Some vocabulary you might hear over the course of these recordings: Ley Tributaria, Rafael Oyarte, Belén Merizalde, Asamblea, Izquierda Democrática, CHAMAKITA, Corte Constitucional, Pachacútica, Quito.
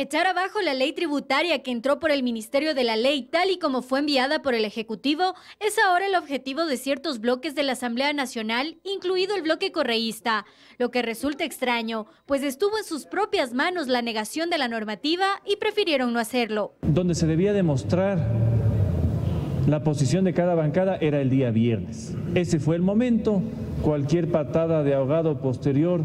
Echar abajo la ley tributaria que entró por el Ministerio de la Ley tal y como fue enviada por el Ejecutivo es ahora el objetivo de ciertos bloques de la Asamblea Nacional, incluido el bloque correísta, lo que resulta extraño, pues estuvo en sus propias manos la negación de la normativa y prefirieron no hacerlo. Donde se debía demostrar la posición de cada bancada era el día viernes. Ese fue el momento, cualquier patada de ahogado posterior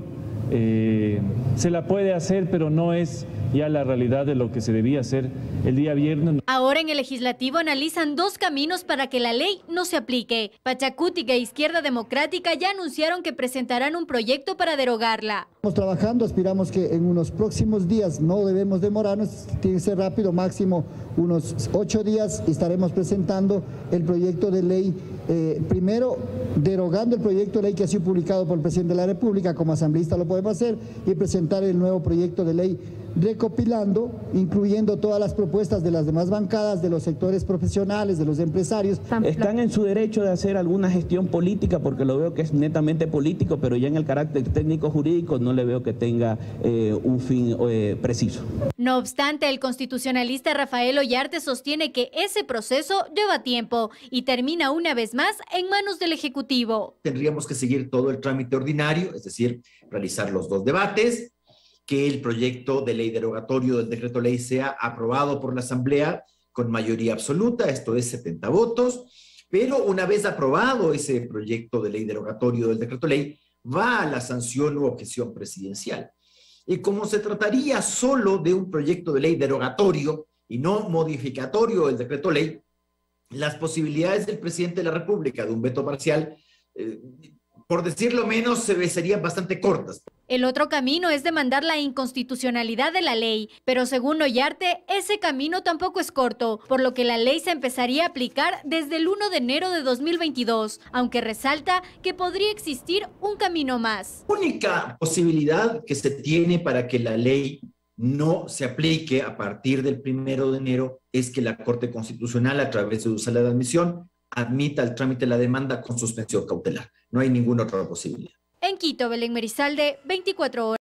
se la puede hacer, pero no es ya la realidad de lo que se debía hacer el día viernes. Ahora en el Legislativo analizan dos caminos para que la ley no se aplique. Pachacútica e Izquierda Democrática ya anunciaron que presentarán un proyecto para derogarla. Estamos trabajando, aspiramos que en unos próximos días, no debemos demorarnos, tiene que ser rápido, máximo unos 8 días, estaremos presentando el proyecto de ley, primero derogando el proyecto de ley que ha sido publicado por el presidente de la República, como asambleísta lo podemos hacer, y presentar el nuevo proyecto de ley recopilando, incluyendo todas las propuestas de las demás bancadas, de los sectores profesionales, de los empresarios. Están en su derecho de hacer alguna gestión política, porque lo veo que es netamente político, pero ya en el carácter técnico-jurídico no le veo que tenga un fin preciso. No obstante, el constitucionalista Rafael Oyarte sostiene que ese proceso lleva tiempo y termina una vez más en manos del Ejecutivo. Tendríamos que seguir todo el trámite ordinario, es decir, realizar los 2 debates, que el proyecto de ley derogatorio del decreto ley sea aprobado por la Asamblea con mayoría absoluta, esto es 70 votos, pero una vez aprobado ese proyecto de ley derogatorio del decreto ley, va a la sanción u objeción presidencial. Y como se trataría solo de un proyecto de ley derogatorio y no modificatorio del decreto ley, las posibilidades del presidente de la República de un veto parcial, por decirlo menos, se serían bastante cortas. El otro camino es demandar la inconstitucionalidad de la ley, pero según Oyarte, ese camino tampoco es corto, por lo que la ley se empezaría a aplicar desde el 1 de enero de 2022, aunque resalta que podría existir un camino más. La única posibilidad que se tiene para que la ley no se aplique a partir del 1 de enero es que la Corte Constitucional, a través de su sala de admisión, admita el trámite de la demanda con suspensión cautelar. No hay ninguna otra posibilidad. En Quito, Belén Merizalde, 24 horas.